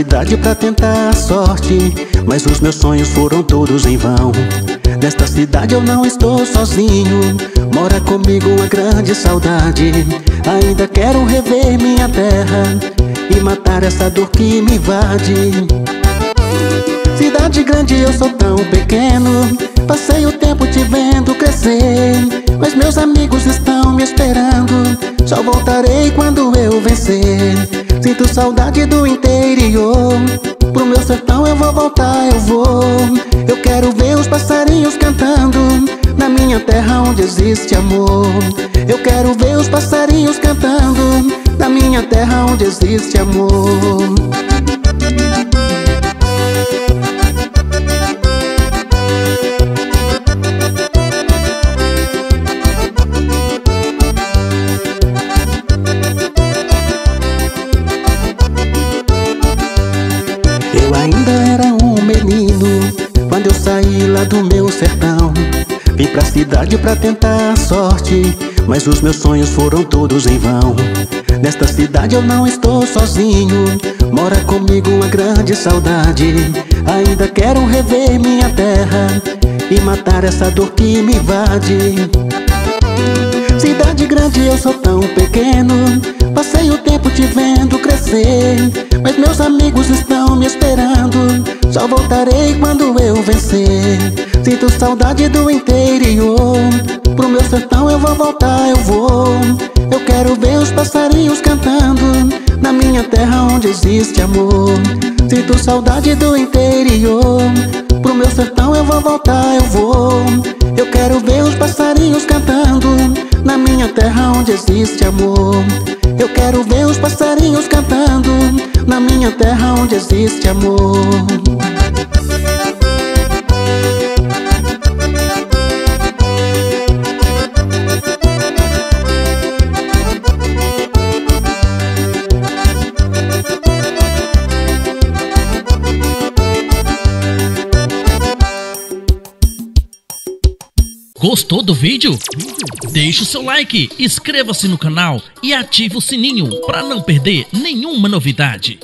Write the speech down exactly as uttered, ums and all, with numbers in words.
cidade pra tentar a sorte, mas os meus sonhos foram todos em vão. Nesta cidade eu não estou sozinho, mora comigo uma grande saudade. Ainda quero rever minha terra e matar essa dor que me invade. Cidade grande, eu sou tão pequeno, passei o tempo te vendo crescer, mas meus amigos estão me esperando, só voltarei quando eu vencer. Sinto saudade do interior, pro meu sertão eu vou voltar, eu vou. Eu quero ver os passarinhos cantando na minha terra onde existe amor. Eu quero ver os passarinhos cantando na minha terra onde existe amor. Eu ainda era um menino quando eu saí lá do meu sertão. Vim pra cidade pra tentar a sorte, mas os meus sonhos foram todos em vão. Nesta cidade eu não estou sozinho, mora comigo uma grande saudade. Ainda quero rever minha terra e matar essa dor que me invade. Cidade grande, eu sou tão pequeno, passei o tempo te vendo crescer, mas meus amigos estão me esperando, só voltarei quando eu vencer. Sinto saudade do interior, pro meu sertão eu vou voltar, eu vou. Eu quero ver os passarinhos cantando na minha terra onde existe amor. Sinto saudade do interior, pro meu sertão eu vou voltar, eu vou. Eu quero ver os passarinhos cantando na minha terra onde existe amor. Eu quero ver os passarinhos cantando na minha terra onde existe amor. Gostou do vídeo? Deixe o seu like, inscreva-se no canal e ative o sininho para não perder nenhuma novidade.